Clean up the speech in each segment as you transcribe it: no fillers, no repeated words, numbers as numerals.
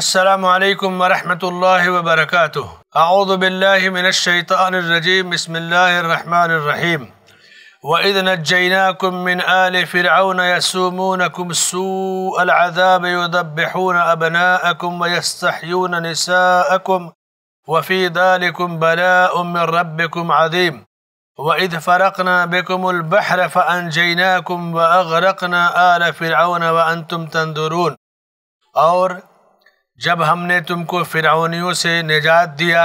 अस्सलामु अलैकुम वरहमतुल्लाहि वबरकातुह। अऊज़ु बिल्लाहि मिनश शैतानिर रजीम। बिस्मिल्लाहिर रहमानिर रहीम। व इज़ नज्जैनाकुम मिन आलि फ़िरऔन यसुमूनकुम सूअल अज़ाब युदब्बिहून अबनाअकुम व यस्तहयून निसाअकुम व फ़ी ज़ालिकुम बलाउम मिन रब्बिकुम अज़ीम। व इज़ फ़रक़ना बिकुमुल बहर फ़अनजैनाकुम व अग़रक़ना आल फ़िरऔन व अंतुम तंज़ुरून। और जब हमने तुमको फ़िरऔनियों से निजात दिया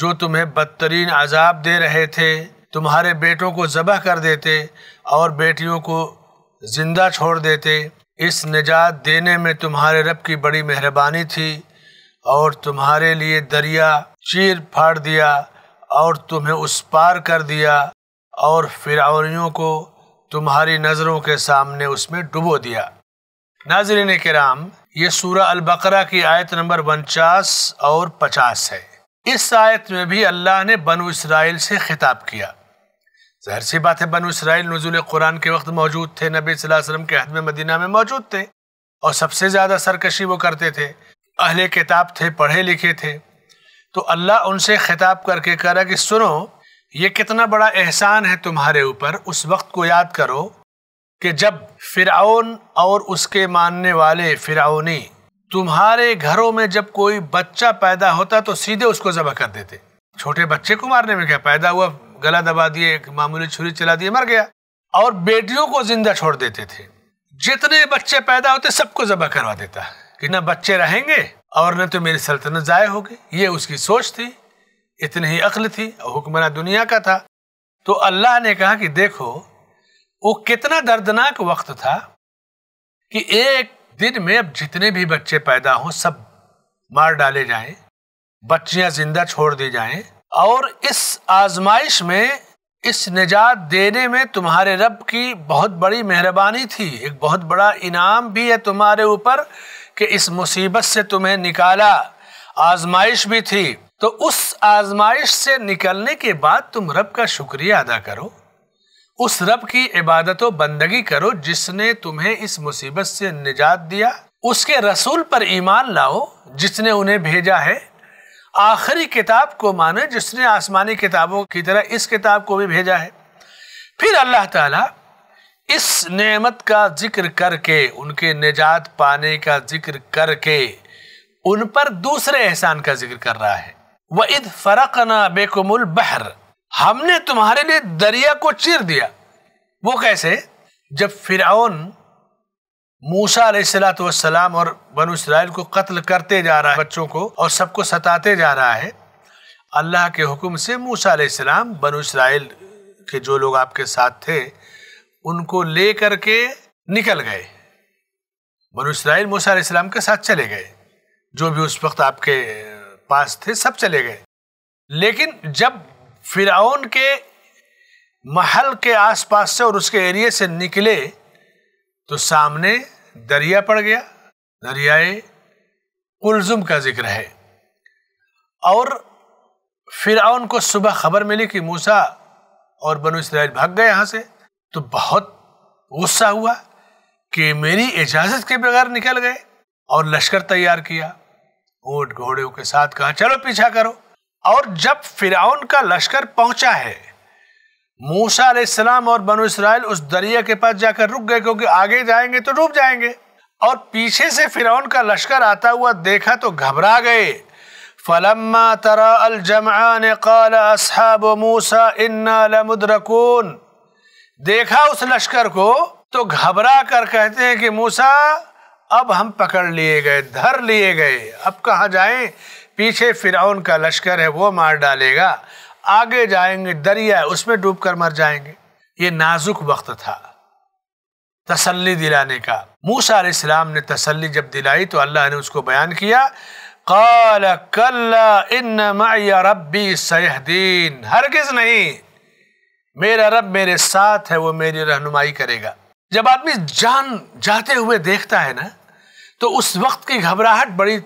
जो तुम्हें बदतरीन अजाब दे रहे थे, तुम्हारे बेटों को ज़बह कर देते और बेटियों को ज़िंदा छोड़ देते। इस निजात देने में तुम्हारे रब की बड़ी मेहरबानी थी और तुम्हारे लिए दरिया चीर फाड़ दिया और तुम्हें उस पार कर दिया और फ़िरऔनियों को तुम्हारी नज़रों के सामने उसमें डुबो दिया। नाज़रीन किराम, ये सूरह अल बकरा की आयत नंबर 49 और 50 है। इस आयत में भी अल्लाह ने बनु इसराइल से ख़िताब किया। ज़ाहिर सी बात है, बनु इसराइल नज़ुल कुरान के वक्त मौजूद थे, नबी सल्लल्लाहु अलैहि वसल्लम के अहद में मदीना में मौजूद थे और सबसे ज़्यादा सरकशी वो करते थे। अहले किताब थे, पढ़े लिखे थे, तो अल्लाह उनसे ख़िताब करके कह रहा कि सुनो, ये कितना बड़ा एहसान है तुम्हारे ऊपर। उस वक्त को याद करो कि जब फ़िरऔन और उसके मानने वाले फ़िरऔनी तुम्हारे घरों में जब कोई बच्चा पैदा होता तो सीधे उसको ज़बह कर देते। छोटे बच्चे को मारने में क्या, पैदा हुआ गला दबा दिए, एक मामूली छुरी चला दिए, मर गया। और बेटियों को ज़िंदा छोड़ देते थे। जितने बच्चे पैदा होते सबको ज़बह करवा देता कि न बच्चे रहेंगे और न तो मेरी सल्तनत ज़ाय होगी। ये उसकी सोच थी, इतनी ही अक्ल थी, हुक्मरान दुनिया का था। तो अल्लाह ने कहा कि देखो वो कितना दर्दनाक वक्त था कि एक दिन में अब जितने भी बच्चे पैदा हों सब मार डाले जाएं, बच्चियां जिंदा छोड़ दी जाएं। और इस आजमाइश में, इस निजात देने में तुम्हारे रब की बहुत बड़ी मेहरबानी थी। एक बहुत बड़ा इनाम भी है तुम्हारे ऊपर कि इस मुसीबत से तुम्हें निकाला। आजमाइश भी थी, तो उस आजमाइश से निकलने के बाद तुम रब का शुक्रिया अदा करो, उस रब की इबादत व बंदगी करो जिसने तुम्हें इस मुसीबत से निजात दिया। उसके रसूल पर ईमान लाओ जिसने उन्हें भेजा है। आखिरी किताब को मानो जिसने आसमानी किताबों की तरह इस किताब को भी भेजा है। फिर अल्लाह ताला इस नेमत का जिक्र करके, उनके निजात पाने का जिक्र करके, उन पर दूसरे एहसान का जिक्र कर रहा है। वइद फरकना बेकुमुल बहर, हमने तुम्हारे लिए दरिया को चीर दिया। वो कैसे? जब फ़िरऔन मूसा अलैहिस्सलाम और बनु इसराइल को कत्ल करते जा रहा है, बच्चों को और सबको सताते जा रहा है, अल्लाह के हुक्म से मूसा अलैहिस्सलाम बनु इसराइल के जो लोग आपके साथ थे उनको ले करके निकल गए। बनु इसराइल मूसा अलैहिस्सलाम के साथ चले गए, जो भी उस वक्त आपके पास थे सब चले गए। लेकिन जब फ़िरऔन के महल के आसपास से और उसके एरिया से निकले तो सामने दरिया पड़ गया। दरियाए कुलज़ुम का जिक्र है। और फ़िरऔन को सुबह खबर मिली कि मूसा और बनु इसराइल भाग गए यहाँ से, तो बहुत गुस्सा हुआ कि मेरी इजाज़त के बगैर निकल गए। और लश्कर तैयार किया, ऊँट घोड़ों के साथ कहा चलो पीछा करो। और जब फ़िरऔन का लश्कर पहुंचा है, मूसा अलैहिस्सलाम और बनु इसराइल उस दरिया के पास जाकर रुक गए क्योंकि आगे जाएंगे तो डूब जाएंगे। और पीछे से फ़िरऔन का लश्कर आता हुआ देखा तो घबरा गए। फलम्मा तरा अल जमआन क़ाल अस्हाब मूसा इन्ना लमुद्रकून। देखा उस लश्कर को तो घबरा कर कहते हैं कि मूसा अब हम पकड़ लिए गए, धर लिए गए, अब कहाँ जाएं? पीछे फ़िरऔन का लश्कर है, वो मार डालेगा, आगे जाएंगे दरिया है, उसमें डूबकर मर जाएंगे। ये नाजुक वक्त था तसल्ली दिलाने का। मूसा अलैहिस्सलाम ने तसल्ली जब दिलाई तो अल्लाह ने उसको बयान किया, क़ाल कल्ला इन्न मई रब्बी सयहदीन। हरगिज़ नहीं, मेरा रब मेरे साथ है, वो मेरी रहनुमाई करेगा। जब आदमी जान जाते हुए देखता है ना, तो उस वक्त की घबराहट बड़ी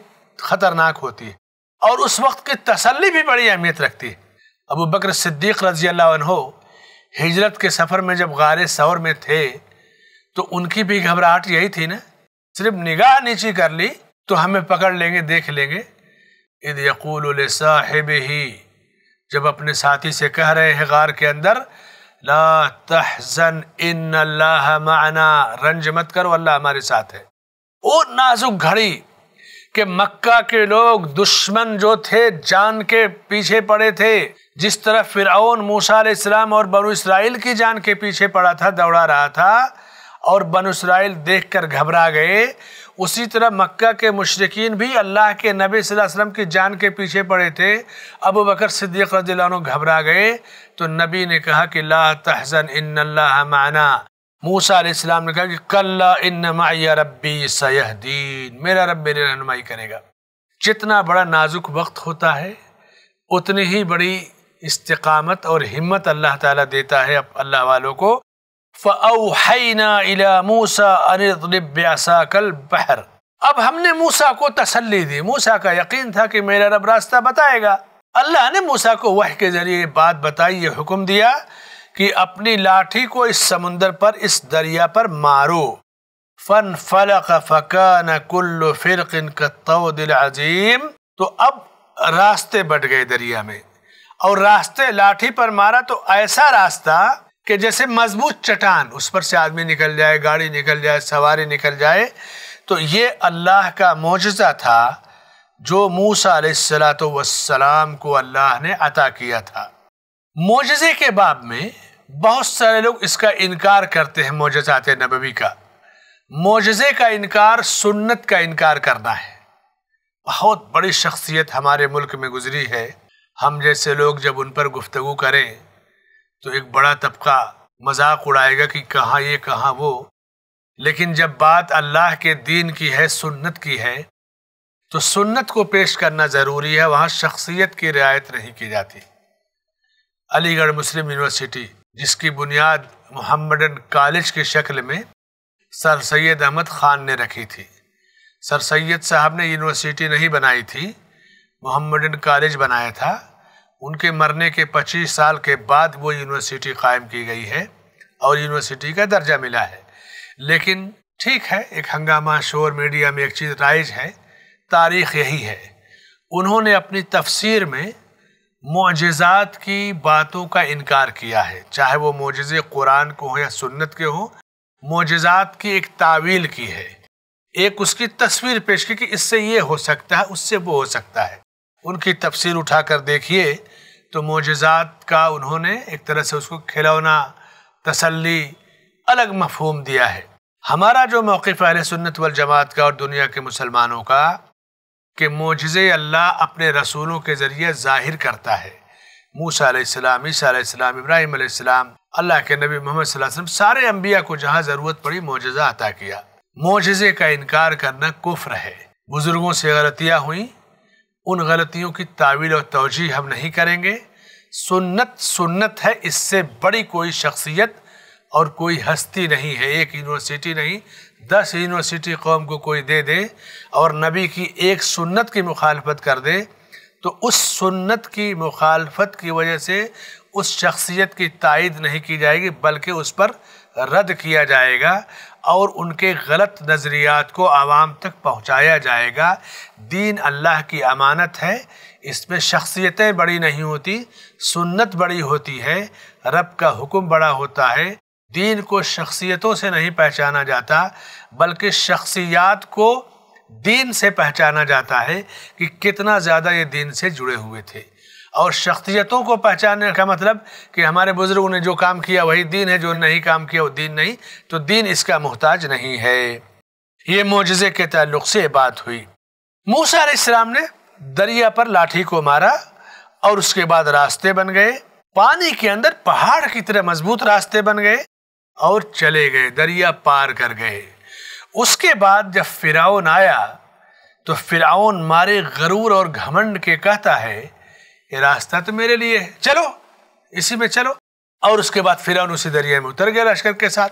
ख़तरनाक होती है और उस वक्त की तसल्ली भी बड़ी अहमियत रखती है। अबू बकर सिद्दीक़ रज़ियल्लाहु अन्हो हिजरत के सफ़र में जब गारे सौर में थे तो उनकी भी घबराहट यही थी ना, सिर्फ निगाह नीची कर ली तो हमें पकड़ लेंगे, देख लेंगे। इद यक़ूलु लिसाहिबिही, जब अपने साथी से कह रहे हैं गार के अंदर, ला तहज़न इन्नल्लाह मअना, रंज मत करो अल्लाह हमारे साथ है। वो नाजुक घड़ी कि मक्का के लोग दुश्मन जो थे जान के पीछे पड़े थे, जिस तरह फ़िरऔन मूसा अलैहिस्सलाम और बनु इसराइल की जान के पीछे पड़ा था, दौड़ा रहा था और बनु इसराइल देखकर घबरा गए, उसी तरह मक्का के मुशरिकीन भी अल्लाह के नबी सल्लल्लाहु अलैहि वसल्लम की जान के पीछे पड़े थे। अबू बकर सिद्दीक़ रज़ियल्लाहु अन्हु घबरा गए, तो नबी ने कहा कि ला तहज़न इन्नल्लाह मअना। मूसा अलैहिस्सलाम ने कहा कि कल्ला इन्न मअिया रब्बी सयहदीन, मेरा रब मेरी रहनुमाई करेगा। जितना बड़ा नाजुक वक्त होता है उतनी ही बड़ी इस्तिक़ामत और हिम्मत अल्लाह ताला देता है अल्लाह वालों को। फ़अौहैना इला मूसा अन इद्रिब बिअसाकल बहर, अब हमने मूसा को तसल्ली दी, मूसा का यकीन था कि मेरा रब रास्ता बताएगा। अल्लाह ने मूसा को वही के ज़रिए बात बताई, ये हुक्म दिया कि अपनी लाठी को इस समुंदर पर, इस दरिया पर मारो। फन फलक फकान कुल्लु फिरकिन कत्तौदिल अज़ीम, तो अब रास्ते बट गए दरिया में, और रास्ते लाठी पर मारा तो ऐसा रास्ता कि जैसे मजबूत चट्टान, उस पर से आदमी निकल जाए, गाड़ी निकल जाए, सवारी निकल जाए। तो ये अल्लाह का मोजज़ा था जो मूसा अलैहिस्सलातो वस्सलाम को अल्लाह ने अता किया था। मोजज़े के बाब में बहुत सारे लोग इसका इनकार करते हैं, मोजज़ात नबवी का। मोजज़े का इनकार सुन्नत का इनकार करना है। बहुत बड़ी शख्सियत हमारे मुल्क में गुजरी है, हम जैसे लोग जब उन पर गुफ्तगू करें तो एक बड़ा तबका मजाक उड़ाएगा कि कहाँ ये कहाँ वो, लेकिन जब बात अल्लाह के दीन की है, सुन्नत की है, तो सुन्नत को पेश करना ज़रूरी है। वहाँ शख्सियत की रियायत नहीं की जाती। अलीगढ़ मुस्लिम यूनिवर्सिटी, जिसकी बुनियाद मोहम्मदन कॉलेज की शक्ल में सर सैयद अहमद ख़ान ने रखी थी, सर सैयद साहब ने यूनिवर्सिटी नहीं बनाई थी, मोहम्मदन कॉलेज बनाया था। उनके मरने के 25 साल के बाद वो यूनिवर्सिटी कायम की गई है और यूनिवर्सिटी का दर्जा मिला है। लेकिन ठीक है, एक हंगामा, शोर, मीडिया में एक चीज़ राइज है, तारीख़ यही है। उन्होंने अपनी तफसीर में मोजज़ात की बातों का इनकार किया है, चाहे वो मोजज़े कुरान को हो या सुन्नत के हों। मोजज़ात की एक तावील की है, एक उसकी तस्वीर पेश की कि इससे ये हो सकता है, उससे वो हो सकता है। उनकी तफसीर उठा कर देखिए तो मोजज़ात का उन्होंने एक तरह से उसको खिलौना, तसल्ली, अलग मफहूम दिया है। हमारा जो मौक़िफ़ अहले सुन्नत वल जमात का और दुनिया के मुसलमानों का, कि मोजज़े अल्लाह अपने रसूलों के ज़रिए ज़ाहिर करता है। मूसा अलैहिस्सलाम, ईसा अलैहिस्सलाम, इब्राहीम अलैहिस्सलाम, अल्लाह के नबी मोहम्मद सल्लल्लाहु अलैहि वसल्लम, सारे अंबिया को जहाँ ज़रूरत पड़ी मोजज़ा अता किया। मोजज़े का इनकार करना कुफ्र है। बुज़ुर्गों से गलतियाँ हुई, उन गलतियों की तावील और तौजीह हम नहीं करेंगे। सुन्नत सुन्नत है, इससे बड़ी कोई शख्सियत और कोई हस्ती नहीं है। एक यूनिवर्सिटी नहीं, 10 यूनिवर्सिटी कौम को कोई दे दे और नबी की एक सुन्नत की मुखालफत कर दे, तो उस सुन्नत की मुखालफत की वजह से उस शख्सियत की तायद नहीं की जाएगी, बल्कि उस पर रद्द किया जाएगा और उनके गलत नज़रियात को आवाम तक पहुँचाया जाएगा। दीन अल्लाह की अमानत है, इसमें शख्सियतें बड़ी नहीं होती, सुन्नत बड़ी होती है, रब का हुक्म बड़ा होता है। दीन को शख्सियतों से नहीं पहचाना जाता, बल्कि शख्सियात को दीन से पहचाना जाता है कि कितना ज़्यादा ये दीन से जुड़े हुए थे। और शख्सियतों को पहचानने का मतलब कि हमारे बुज़ुर्गों ने जो काम किया वही दीन है, जो नहीं काम किया वो दीन नहीं, तो दीन इसका मोहताज नहीं है। ये मोजज़े के ताल्लुक़ से बात हुई। मूसा अलैहिस्सलाम ने दरिया पर लाठी को मारा और उसके बाद रास्ते बन गए, पानी के अंदर पहाड़ की तरह मजबूत रास्ते बन गए और चले गए, दरिया पार कर गए। उसके बाद जब फ़िरऔन आया तो फ़िरऔन मारे गरूर और घमंड के कहता है ये रास्ता तो मेरे लिए है, चलो इसी में चलो। और उसके बाद फ़िरऔन उसी दरिया में उतर गया लश्कर के साथ।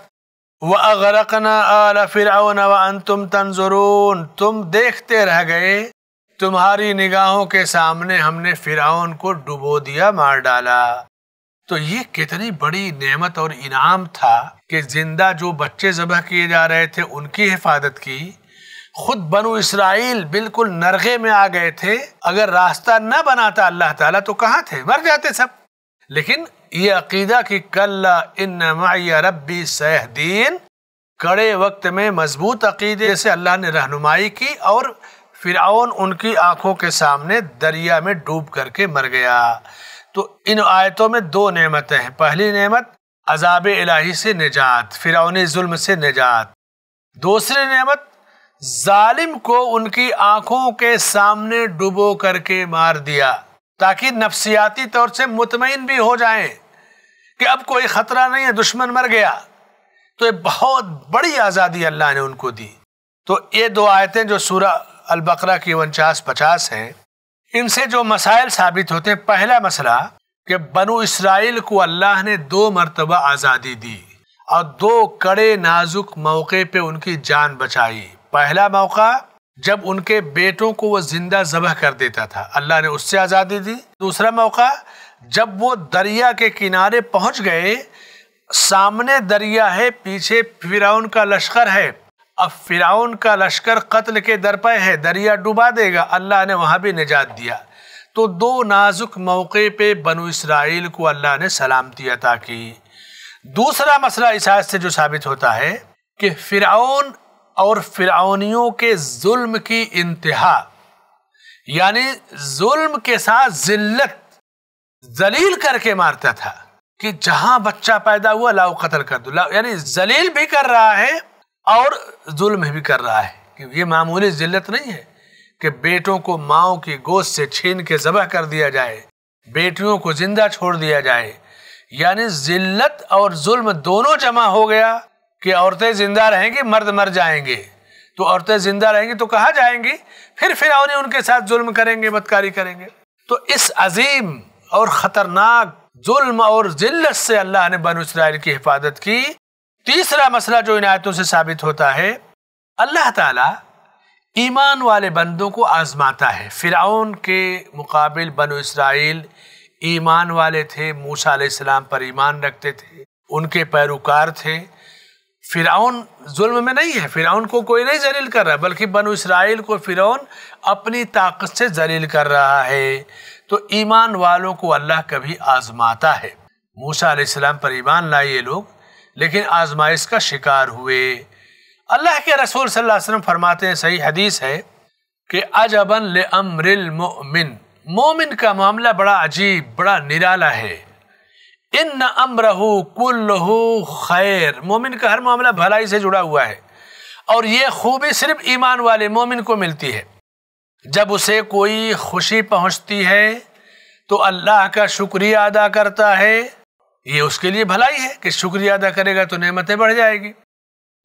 वअगरक़ना आल फ़िरऔन वअंतुम तंज़ुरून, तुम देखते रह गए, तुम्हारी निगाहों के सामने हमने फ़िरऔन को डुबो दिया, मार डाला। तो ये कितनी बड़ी नेमत और इनाम था कि जिंदा जो बच्चे ज़बह किए जा रहे थे उनकी हिफाजत की, खुद बनु इसराइल बिल्कुल नरगे में आ गए थे। अगर रास्ता न बनाता अल्लाह ताला तो कहाँ थे, मर जाते सब। लेकिन ये अकीदा कि कल्ला इन्ना माइया रब्बी सहदीन, कड़े वक्त में मजबूत अकीदे से अल्लाह ने रहनुमाई की और फिरऔन उनकी आंखों के सामने दरिया में डूब करके मर गया। तो इन आयतों में दो नेमतें हैं। पहली नेमत अजाब इलाही से निजात, फिरौनी जुल्म से निजात। दूसरी नेमत जालिम को उनकी आंखों के सामने डुबो करके मार दिया ताकि नफ्सियाती तौर से मुतमईन भी हो जाए कि अब कोई ख़तरा नहीं है, दुश्मन मर गया। तो ये बहुत बड़ी आज़ादी अल्लाह ने उनको दी। तो ये दो आयतें जो सूरह अल बकरा की 49-50 हैं, इनसे जो मसाइल साबित होते हैं, पहला मसला कि बनु इसराइल को अल्लाह ने दो मरतबा आज़ादी दी और दो कड़े नाजुक मौके पे उनकी जान बचाई। पहला मौका जब उनके बेटों को वो जिंदा ज़बह कर देता था, अल्लाह ने उससे आज़ादी दी। दूसरा मौका जब वो दरिया के किनारे पहुंच गए, सामने दरिया है, पीछे फिरौन का लश्कर है। अब फिरौन का लश्कर कत्ल के दर पर है, दरिया डुबा देगा, अल्लाह ने वहाँ भी निजात दिया। तो दो नाजुक मौके पे बनु इसराइल को अल्लाह ने सलामती अता की। दूसरा मसला इस आयत से जो साबित होता है कि फिरौन और फिरौनियों के जुल्म की इंतहा, यानी जुल्म के साथ जिल्लत जलील करके मारता था कि जहां बच्चा पैदा हुआ लाओ कत्ल कर दो, यानी जलील भी कर रहा है और जुल्म भी कर रहा है। कि ये मामूली जिल्लत नहीं है कि बेटों को माओं की गोद से छीन के ज़बह कर दिया जाए, बेटियों को जिंदा छोड़ दिया जाए। यानी जिल्लत और जुल्म दोनों जमा हो गया कि औरतें जिंदा रहेंगी, मर्द मर जाएंगे। तो औरतें जिंदा रहेंगी तो कहाँ जाएंगी? फिर फिरौन उनके साथ जुल्म करेंगे, बदकारी करेंगे। तो इस अजीम और ख़तरनाक जुल्म और जिल्लत से अल्लाह ने बनु इसराइल की हिफाजत की। तीसरा मसला जो इन आयतों से साबित होता है, अल्लाह ताला ईमान वाले बंदों को आजमाता है। फिरौन के मुकाबिल बनु इसराइल ईमान वाले थे, मूसा अलैहिस्सलाम पर ईमान रखते थे, उनके पैरोकार थे। फिरौन जुल्म में नहीं है, फिरौन को कोई नहीं जलील कर रहा, बल्कि बनु इसराइल को फिरौन अपनी ताकत से जलील कर रहा है। तो ईमान वालों को अल्लाह कभी आजमाता है। मूसा अलैहिस्सलाम पर ईमान लाए ये लोग, लेकिन आजमाइश का शिकार हुए। अल्लाह के रसूल सल्लल्लाहु अलैहि वसल्लम फरमाते हैं, सही हदीस है कि अजबन ले अम्रिल मोमिन, मोमिन का मामला बड़ा अजीब, बड़ा निराला है। इन अम्रहु कुल्लहु खैर, मोमिन का हर मामला भलाई से जुड़ा हुआ है। और ये खूबी सिर्फ ईमान वाले मोमिन को मिलती है। जब उसे कोई खुशी पहुँचती है तो अल्लाह का शुक्रिया अदा करता है, ये उसके लिए भलाई है कि शुक्रिया अदा करेगा तो नेमतें बढ़ जाएगी।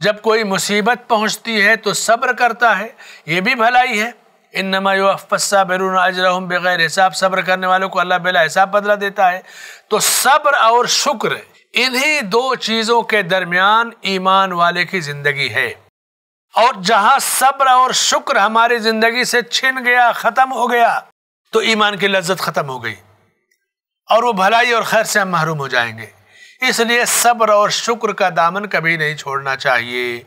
जब कोई मुसीबत पहुंचती है तो सब्र करता है, ये भी भलाई है। इन्नमा युवफ़स्साबिरून अजरहुम बगैर हिसाब, सब्र करने वालों को अल्लाह बिला हिसाब बदला देता है। तो सब्र और शुक्र, इन्हीं दो चीज़ों के दरमियान ईमान वाले की ज़िंदगी है। और जहाँ सब्र और शुक्र हमारी ज़िंदगी से छिन गया, ख़त्म हो गया, तो ईमान की लज्जत ख़त्म हो गई और वो भलाई और खैर से हम महरूम हो जाएंगे। इसलिए सब्र और शुक्र का दामन कभी नहीं छोड़ना चाहिए।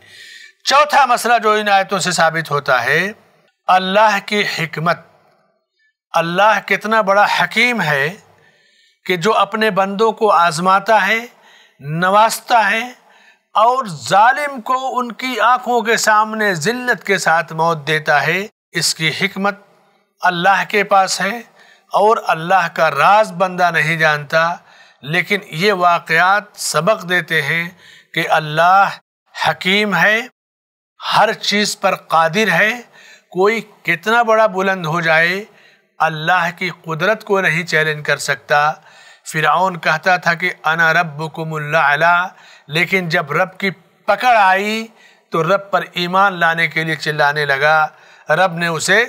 चौथा मसला जो इन आयतों से साबित होता है, अल्लाह की हिकमत। अल्लाह कितना बड़ा हकीम है कि जो अपने बंदों को आजमाता है, नवाजता है और जालिम को उनकी आंखों के सामने जिल्लत के साथ मौत देता है। इसकी हिकमत अल्लाह के पास है और अल्लाह का राज बंदा नहीं जानता। लेकिन ये वाक़यात सबक देते हैं कि अल्लाह हकीम है, हर चीज़ पर कादिर है। कोई कितना बड़ा बुलंद हो जाए, अल्लाह की कुदरत को नहीं चैलेंज कर सकता। फिरौन कहता था कि अना रब्बुकुमुल आला, लेकिन जब रब की पकड़ आई तो रब पर ईमान लाने के लिए चिल्लाने लगा। रब ने उसे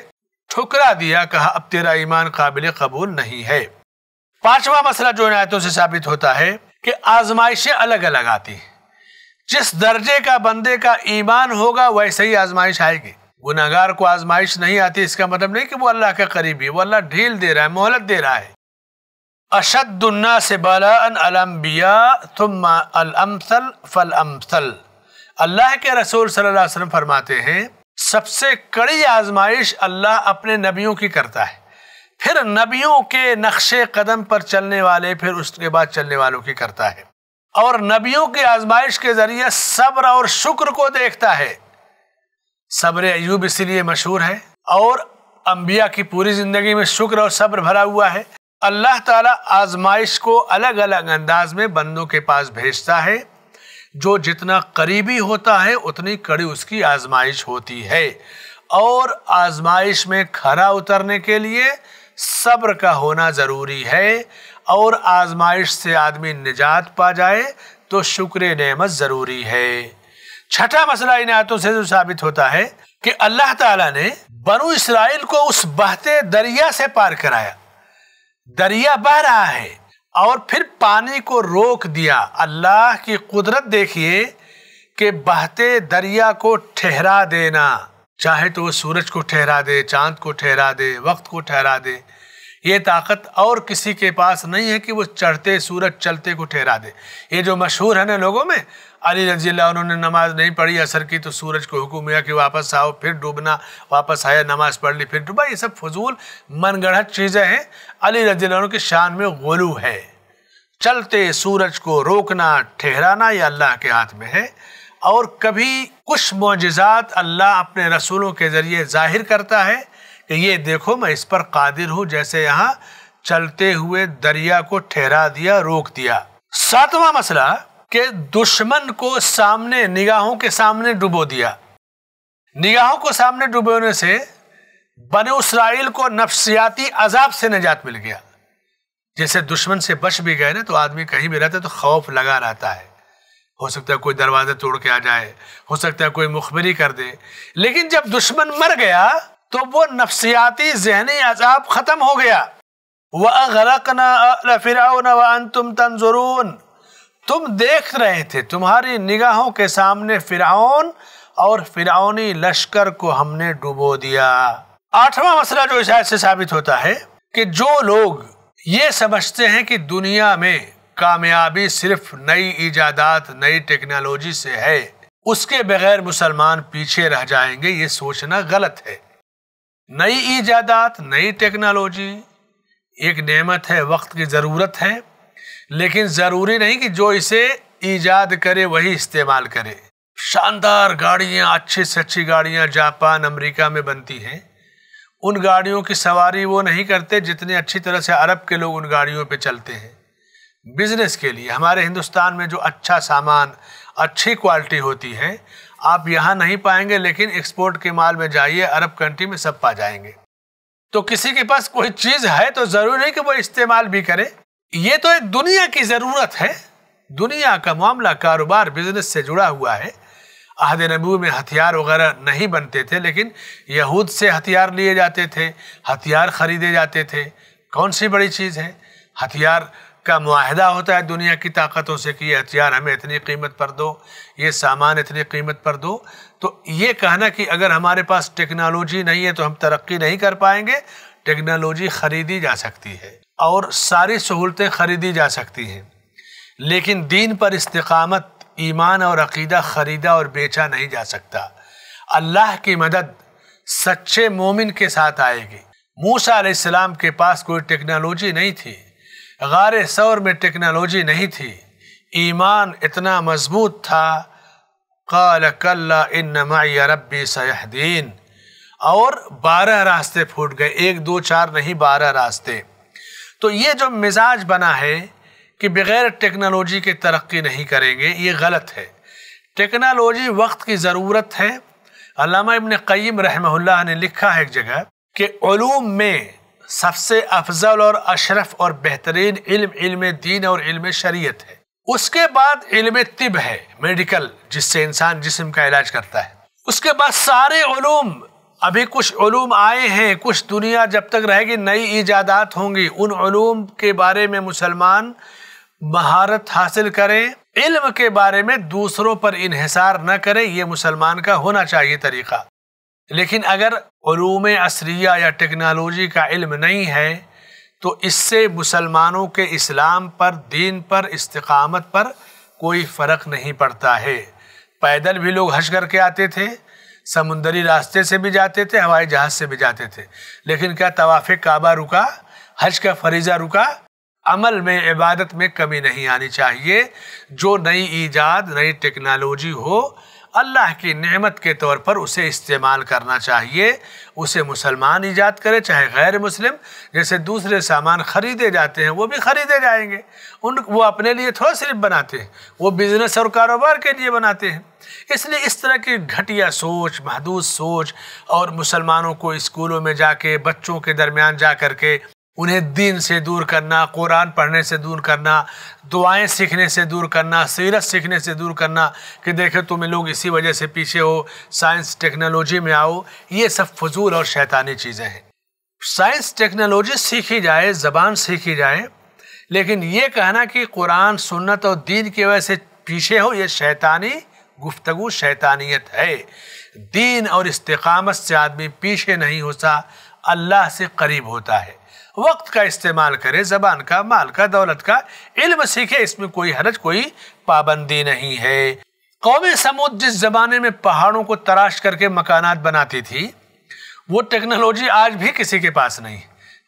ठुकरा दिया, कहा अब तेरा ईमान काबिल कबूल नहीं है। पांचवा मसला जो इन आयतों से साबित होता है कि आजमाइशें अलग अलग आती हैं। जिस दर्जे का बंदे का ईमान होगा वैसे ही आजमाइश आएगी। गुनाहगार को आजमाइश नहीं आती, इसका मतलब नहीं कि वो अल्लाह के करीबी है, वो अल्लाह ढील दे रहा है, मोहलत दे रहा है। अशद्दुन्ना से बलाअन अलंबिया थुम्मा अल अम्सल फल अम्सल। अल्लाह के रसूल सल्लल्लाहु अलैहि वसल्लम फरमाते हैं सबसे कड़ी आजमाइश अल्लाह अपने नबियों की करता है, फिर नबियों के नक्शे कदम पर चलने वाले, फिर उसके बाद चलने वालों की करता है। और नबियों की आजमाइश के ज़रिए सब्र और शुक्र को देखता है। सब्र अय्यूब इसीलिए मशहूर है, और अंबिया की पूरी ज़िंदगी में शुक्र और सब्र भरा हुआ है। अल्लाह ताला आजमाइश को अलग अलग अंदाज में बंदों के पास भेजता है। जो जितना करीबी होता है उतनी कड़ी उसकी आजमाइश होती है, और आजमाइश में खरा उतरने के लिए सब्र का होना ज़रूरी है। और आजमाइश से आदमी निजात पा जाए तो शुक्र नेमत ज़रूरी है। छठा मसला इन आयतों से जो साबित होता है कि अल्लाह ताला ने बनु इसराइल को उस बहते दरिया से पार कराया। दरिया बह रहा है और फिर पानी को रोक दिया। अल्लाह की कुदरत देखिए कि बहते दरिया को ठहरा देना, चाहे तो सूरज को ठहरा दे, चांद को ठहरा दे, वक्त को ठहरा दे। ये ताकत और किसी के पास नहीं है कि वो चढ़ते सूरज चलते को ठहरा दे। ये जो मशहूर है ना लोगों में, अली रजी अल्लाह उन्होंने नमाज नहीं पढ़ी असर की तो सूरज को हुक्म मिला कि वापस आओ, फिर डूबना, वापस आया नमाज पढ़ ली फिर डूबा, ये सब फजूल मनगढ़ंत चीज़ें हैं। अली रजी अल्लाह की शान में गुलू है। चलते सूरज को रोकना, ठहराना, ये अल्लाह के हाथ में है। और कभी कुछ मोजिज़ात अल्लाह अपने रसूलों के ज़रिए ज़ाहिर करता है कि ये देखो मैं इस पर कादिर हूँ, जैसे यहाँ चलते हुए दरिया को ठहरा दिया, रोक दिया। सातवां मसला कि दुश्मन को सामने, निगाहों के सामने डुबो दिया। निगाहों को सामने डुबोने से बने इसराइल को नफ्सियाती अजाब से निजात मिल गया। जैसे दुश्मन से बच भी गए ना, तो आदमी कहीं भी रहता है तो खौफ लगा रहता है, हो सकता है कोई दरवाज़ा तोड़ के आ जाए, हो सकता है कोई मुखबिरी कर दे। लेकिन जब दुश्मन मर गया तो वो नफ्सियाती जहनी अजाब ख़त्म हो गया। वअगरक़ना आल फ़िरऔन वअंतुम तंज़ुरून, तुम देख रहे थे, तुम्हारी निगाहों के सामने फ़िरऔन और फ़िरऔनी लश्कर को हमने डुबो दिया। आठवां मसला जो इस आयत से साबित होता है कि जो लोग ये समझते हैं कि दुनिया में कामयाबी सिर्फ नई ईजादात, नई टेक्नोलॉजी से है, उसके बगैर मुसलमान पीछे रह जाएंगे, ये सोचना गलत है। नई ईजादात, नई टेक्नोलॉजी एक नेमत है, वक्त की ज़रूरत है, लेकिन ज़रूरी नहीं कि जो इसे ईजाद करे वही इस्तेमाल करे। शानदार गाड़ियाँ, अच्छी से अच्छी गाड़ियाँ जापान, अमेरिका में बनती हैं। उन गाड़ियों की सवारी वो नहीं करते जितने अच्छी तरह से अरब के लोग उन गाड़ियों पे चलते हैं बिज़नेस के लिए। हमारे हिंदुस्तान में जो अच्छा सामान, अच्छी क्वालिटी होती है, आप यहाँ नहीं पाएंगे, लेकिन एक्सपोर्ट के माल में जाइए, अरब कंट्री में सब पा जाएंगे। तो किसी के पास कोई चीज़ है तो ज़रूरी नहीं कि वो इस्तेमाल भी करे। ये तो एक दुनिया की ज़रूरत है, दुनिया का मामला, कारोबार, बिजनेस से जुड़ा हुआ है। अहद नबी में हथियार वगैरह नहीं बनते थे, लेकिन यहूद से हथियार लिए जाते थे, हथियार ख़रीदे जाते थे। कौन सी बड़ी चीज़ है? हथियार का मुआहदा होता है दुनिया की ताकतों से कि ये हथियार हमें इतनी कीमत पर दो, ये सामान इतनी कीमत पर दो। तो ये कहना कि अगर हमारे पास टेक्नोलॉजी नहीं है तो हम तरक्की नहीं कर पाएंगे, टेक्नोलॉजी ख़रीदी जा सकती है और सारी सहूलतें ख़रीदी जा सकती हैं, लेकिन दीन पर इस्तिकामत, ईमान और अक़ीदा ख़रीदा और बेचा नहीं जा सकता। अल्लाह की मदद सच्चे मोमिन के साथ आएगी। मूसा अलैहिस्सलाम के पास कोई टेक्नोलॉजी नहीं थी, गारे सौर में टेक्नोलॉजी नहीं थी, ईमान इतना मजबूत था। क़ाल कल्ला इन्न मइय रब्बी सयहदीन, और 12 रास्ते फूट गए, 1, 2, 4 नहीं, 12 रास्ते। तो ये जो मिजाज बना है कि बग़ैर टेक्नोलॉजी के तरक्की नहीं करेंगे, ये गलत है। टेक्नोलॉजी वक्त की ज़रूरत है। अल्लामा इब्न क़य्यिम रहमहुल्लाह ने लिखा है एक जगह कि उलूम में सबसे अफजल और अशरफ और बेहतरीन इल्म इल्म दीन और इल्म शरीयत है। उसके बाद इल्म तिब है, मेडिकल, जिससे इंसान जिस्म का इलाज करता है। उसके बाद सारे उलूम, अभी कुछ उलूम आए हैं, कुछ दुनिया जब तक रहेगी नई ईजादात होंगी, उन उलूम के बारे में मुसलमान महारत हासिल करें। इल्म के बारे में दूसरों पर इन्हिसार न करें, ये मुसलमान का होना चाहिए तरीक़ा। लेकिन अगर उलूम असरिया या टेक्नोलॉजी का इल्म नहीं है तो इससे मुसलमानों के इस्लाम पर, दीन पर, इस्तिकामत पर कोई फ़र्क नहीं पड़ता है। पैदल भी लोग हज करके आते थे, समुंदरी रास्ते से भी जाते थे, हवाई जहाज़ से भी जाते थे, लेकिन क्या तवाफ़ काबा रुका, हज का फरीज़ा रुका? अमल में, इबादत में कमी नहीं आनी चाहिए। जो नई ईजाद, नई टेक्नोलॉजी हो, अल्लाह की नेमत के तौर पर उसे इस्तेमाल करना चाहिए। उसे मुसलमान ईजाद करे चाहे गैर मुस्लिम। जैसे दूसरे सामान ख़रीदे जाते हैं वो भी ख़रीदे जाएंगे, वो अपने लिए थोड़ा सिर्फ बनाते हैं, वो बिज़नेस और कारोबार के लिए बनाते हैं। इसलिए इस तरह की घटिया सोच, महदूद सोच और मुसलमानों को स्कूलों में जाके, बच्चों के दरमियान जा कर के उन्हें दीन से दूर करना, कुरान पढ़ने से दूर करना, दुआएं सीखने से दूर करना, सीरत सीखने से दूर करना कि देखो तुम लोग इसी वजह से पीछे हो, साइंस टेक्नोलॉजी में आओ, ये सब फजूल और शैतानी चीज़ें हैं। साइंस टेक्नोलॉजी सीखी जाए, ज़बान सीखी जाए, लेकिन ये कहना कि कुरान सुन्नत और दीन की वजह से पीछे हो, ये शैतानी गुफ्तगू, शैतानियत है। दीन और इस्तिकामत से आदमी पीछे नहीं होता, अल्लाह से करीब होता है। वक्त का इस्तेमाल करे, ज़बान का, माल का, दौलत का, इल्म सीखे, इसमें कोई हरज, कोई पाबंदी नहीं है। कौम समूद जिस ज़माने में पहाड़ों को तराश करके मकानात बनाती थी, वो टेक्नोलॉजी आज भी किसी के पास नहीं।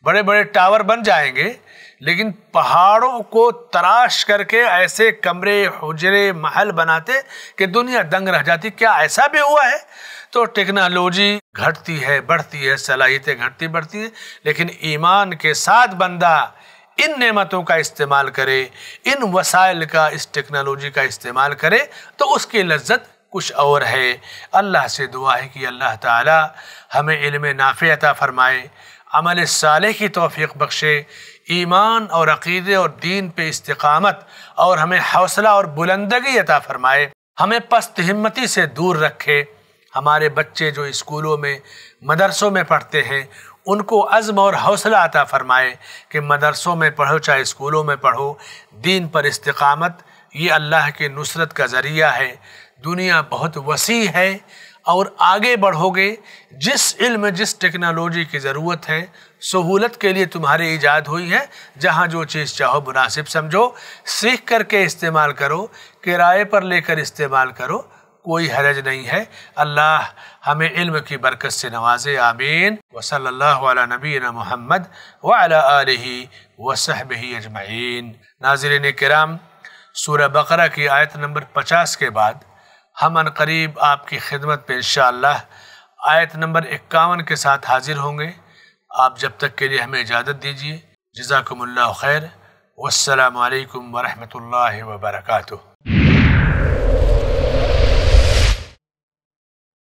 बड़े बड़े टावर बन जाएंगे, लेकिन पहाड़ों को तराश करके ऐसे कमरे, हुजरे, महल बनाते कि दुनिया दंग रह जाती, क्या ऐसा भी हुआ है? तो टेक्नोलॉजी घटती है, बढ़ती है, सलाहियतें घटती बढ़ती है, लेकिन ईमान के साथ बंदा इन नेमतों का इस्तेमाल करे, इन वसाइल का, इस टेक्नोलॉजी का इस्तेमाल करे, तो उसकी लज्जत कुछ और है। अल्लाह से दुआ है कि अल्लाह ताला हमें इल्म नाफ़े अता फ़रमाए, अमल सालेह की तौफ़ीक़ बख्शे, ईमान और अक़ीदे और दीन पे इस्तिक़ामत और हमें हौसला और बुलंदगी अता फ़रमाए, हमें पस्त हिम्मती से दूर रखे। हमारे बच्चे जो स्कूलों में, मदरसों में पढ़ते हैं, उनको अज़्म और हौसला अता फ़रमाए कि मदरसों में पढ़ो चाहे स्कूलों में पढ़ो, दीन पर इस्तिक़ामत ये अल्लाह की नुसरत का ज़रिया है। दुनिया बहुत वसी है और आगे बढ़ोगे, जिस इल्म, जिस टेक्नोलॉजी की ज़रूरत है, सहूलत के लिए तुम्हारे ईजाद हुई है। जहाँ जो चीज़ चाहो मुनासिब समझो, सीख करके इस्तेमाल करो, किराए पर लेकर इस्तेमाल करो, कोई हरज नहीं है। अल्लाह हमें इल्म की बरकत से नवाजे, आमीन। व सल्लल्लाहु अला नबीना मुहम्मद व अला आलिही व सहबिही अजमाइन। नाज़रीन किराम, सूरह बकरा की आयत नंबर 50 के बाद हम अनकरीब आपकी खिदमत पे इंशाअल्लाह आयत नंबर 51 के साथ हाजिर होंगे। आप जब तक के लिए हमें इजाज़त दीजिए। जज़ाकुमुल्लाह खैर। वस्सलामु अलैकुम व रहमतुल्लाहि व बरकातुहू।